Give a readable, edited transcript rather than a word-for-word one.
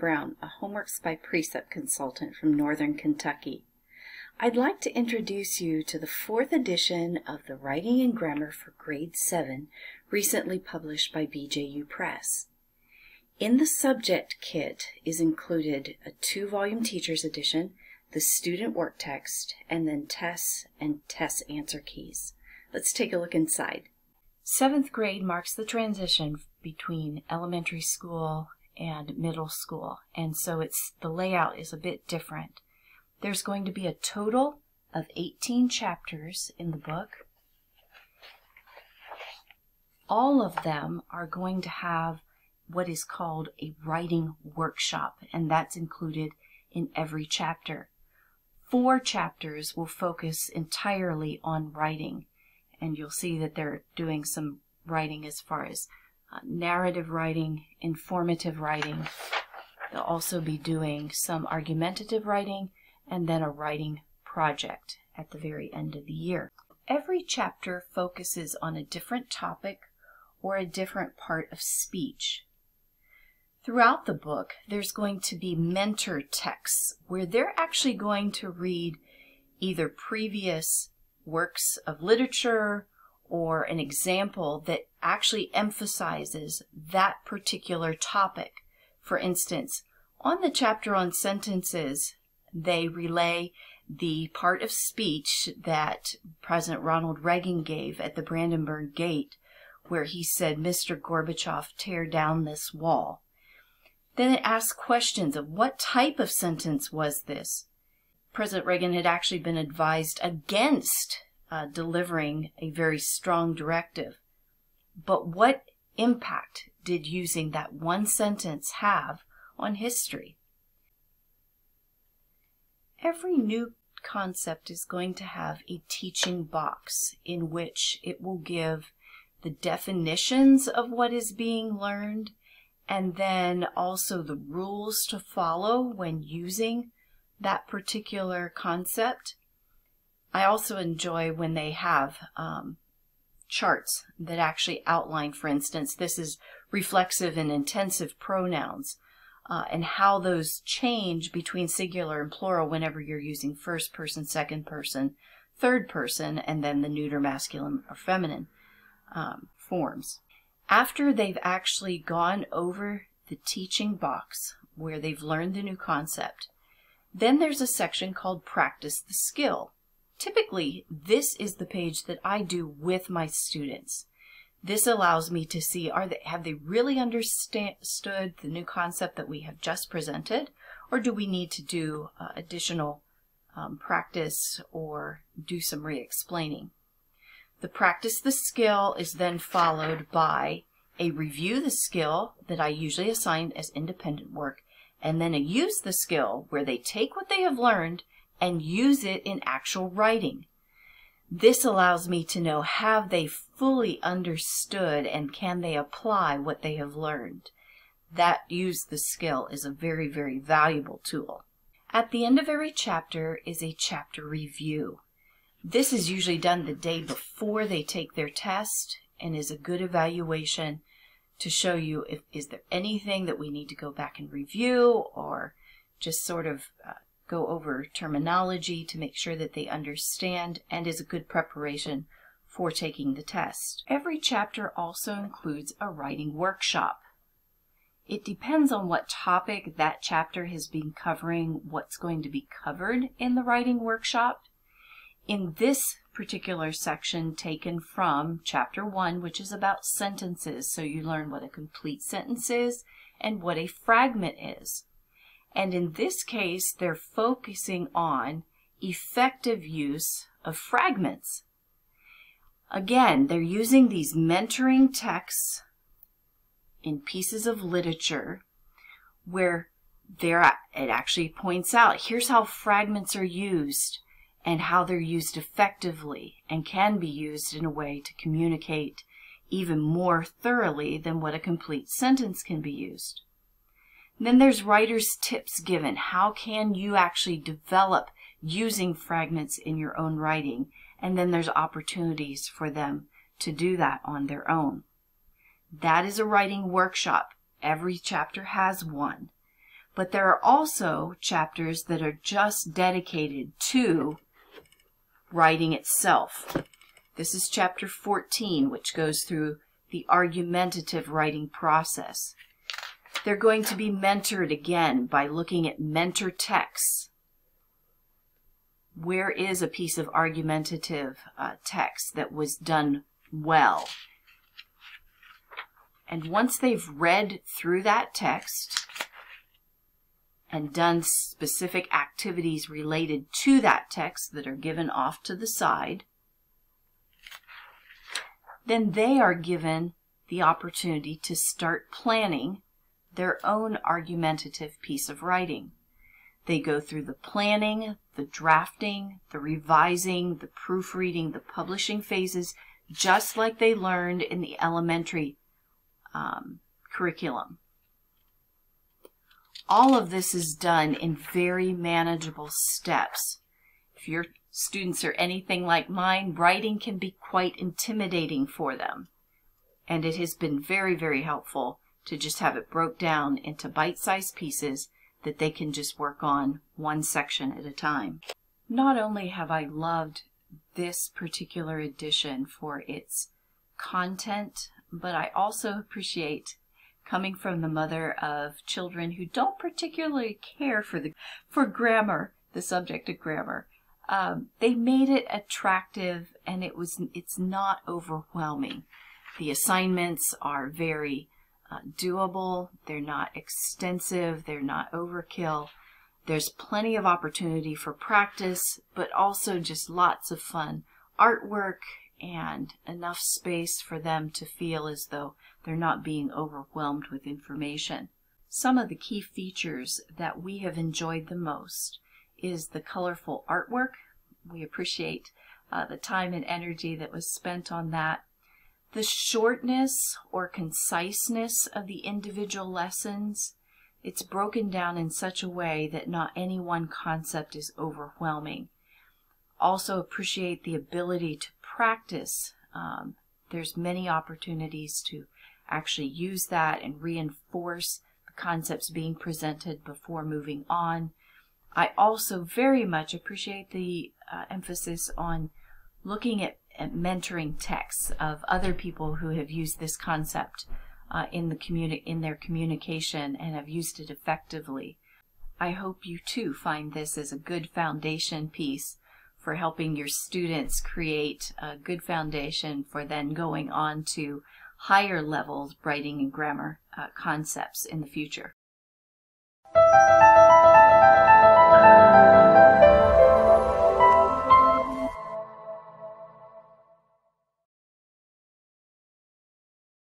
Brown, a Homeworks by Precept consultant from Northern Kentucky. I'd like to introduce you to the fourth edition of the Writing and Grammar for Grade 7, recently published by BJU Press. In the subject kit is included a 2-volume teacher's edition, the student work text, and then tests and test answer keys. Let's take a look inside. 7th grade marks the transition between elementary school and middle school, and so the layout is a bit different. There's going to be a total of 18 chapters in the book. All of them are going to have what is called a writing workshop, and that's included in every chapter. 4 chapters will focus entirely on writing, and you'll see that they're doing some writing as far as narrative writing, informative writing. They'll also be doing some argumentative writing, and then a writing project at the very end of the year. Every chapter focuses on a different topic or a different part of speech. Throughout the book, there's going to be mentor texts where they're actually going to read either previous works of literature or an example that actually emphasizes that particular topic. For instance, on the chapter on sentences, they relay the part of speech that President Ronald Reagan gave at the Brandenburg Gate, where he said, "Mr. Gorbachev, tear down this wall." Then it asks questions of what type of sentence was this. President Reagan had actually been advised against delivering a very strong directive. But what impact did using that one sentence have on history? Every new concept is going to have a teaching box in which it will give the definitions of what is being learned, and then also the rules to follow when using that particular concept. I also enjoy when they have charts that actually outline, for instance, this is reflexive and intensive pronouns. And how those change between singular and plural whenever you're using first person, second person, third person, and then the neuter, masculine, or feminine forms. After they've actually gone over the teaching box where they've learned the new concept, then there's a section called Practice the Skill. Typically, this is the page that I do with my students. This allows me to see, have they really understood the new concept that we have just presented, or do we need to do additional practice or do some re-explaining? The practice the skill is then followed by a review the skill that I usually assign as independent work, and then a use the skill where they take what they have learned and use it in actual writing. This allows me to know, have they fully understood and can they apply what they have learned? That use the skill is a very, very valuable tool. At the end of every chapter is a chapter review. This is usually done the day before they take their test and is a good evaluation to show you if is there anything that we need to go back and review, or just sort of go over terminology to make sure that they understand, and is a good preparation for taking the test. Every chapter also includes a writing workshop. It depends on what topic that chapter has been covering, what's going to be covered in the writing workshop. In this particular section, taken from chapter 1, which is about sentences, so you learn what a complete sentence is and what a fragment is. And in this case, they're focusing on effective use of fragments. Again, they're using these mentoring texts in pieces of literature where it actually points out, here's how fragments are used and how they're used effectively and can be used in a way to communicate even more thoroughly than what a complete sentence can be used. Then there's writer's tips given. How can you actually develop using fragments in your own writing? And then there's opportunities for them to do that on their own. That is a writing workshop. Every chapter has one. But there are also chapters that are just dedicated to writing itself. This is chapter 14, which goes through the argumentative writing process. They're going to be mentored again by looking at mentor texts. Where is a piece of argumentative text that was done well? And once they've read through that text and done specific activities related to that text that are given off to the side, then they are given the opportunity to start planning their own argumentative piece of writing. They go through the planning, the drafting, the revising, the proofreading, the publishing phases, just like they learned in the elementary curriculum. All of this is done in very manageable steps. If your students are anything like mine, writing can be quite intimidating for them. And it has been very, very helpful to just have it broke down into bite-sized pieces that they can just work on one section at a time. Not only have I loved this particular edition for its content, but I also appreciate coming from the mother of children who don't particularly care for grammar, the subject of grammar. They made it attractive, and it's not overwhelming. The assignments are very doable. They're not extensive. They're not overkill. There's plenty of opportunity for practice, but also just lots of fun artwork and enough space for them to feel as though they're not being overwhelmed with information. Some of the key features that we have enjoyed the most is the colorful artwork. We appreciate the time and energy that was spent on that. The shortness or conciseness of the individual lessons. It's broken down in such a way that not any one concept is overwhelming. Also appreciate the ability to practice. There's many opportunities to actually use that and reinforce the concepts being presented before moving on. I also very much appreciate the emphasis on looking at mentoring texts of other people who have used this concept in their communication and have used it effectively. I hope you too find this as a good foundation piece for helping your students create a good foundation for then going on to higher levels writing and grammar concepts in the future.